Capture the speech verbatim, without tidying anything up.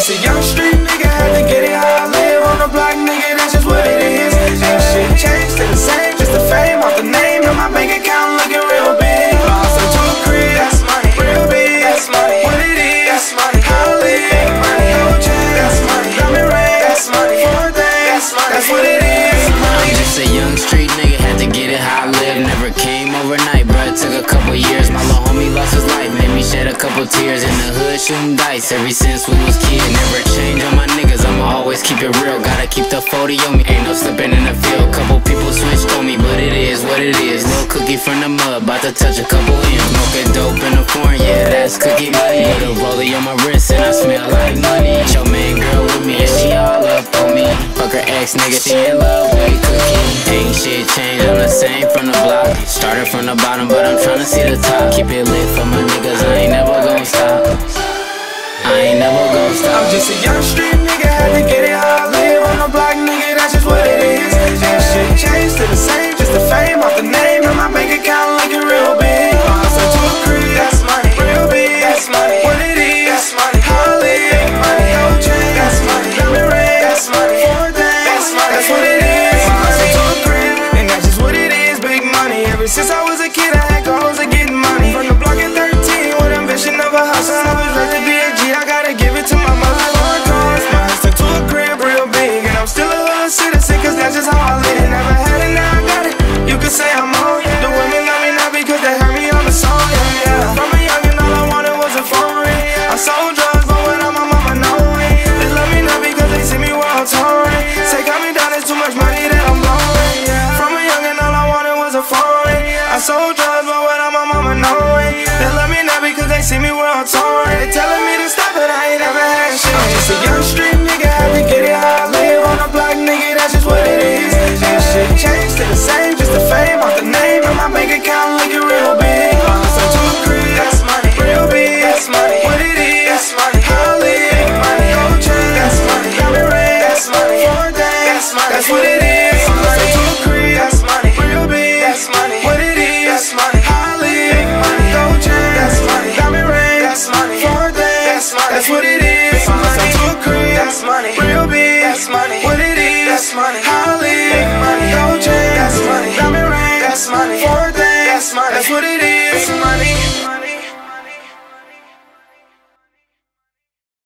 It's a young street nigga, had to get it how I live. On the block, nigga, that's just what it is. Ain't shit changed, stay the same, just the fame off the name. Now my bank account looking real big. Lost in two cribs, that's money. Real big, that's money. What it is, that's money. How to live, make money. How to change, that's money. Diamond ring, that's money. Four things, that's money. That's what it is. I'm just a young street nigga, had to get it how I live. Never came overnight, bruh, it took a couple years. My little homie lost his life, made me shed a couple tears. In the hood shooting dice ever since we was kids. Never change on my niggas, I'ma always keep it real. Gotta keep the forty on me, ain't no slipping in the field. Couple people switched on me, but it is what it is. Little cookie from the mud, about to touch a couple M's. Smoking dope in the foreign, yeah, that's cookie money. Put a rollie on my wrist and I smell like money. Your main girl with me and she all up on me. Fuck her ex nigga, she in love with cookie. Ain't shit changed, I'm the same from the block. Started from the bottom, but I'm tryna see the top. Keep it lit for my niggas, I ain't never gon' stop. I ain't never gon' stop. I'm just a young street nigga, had to get it how I live on the block.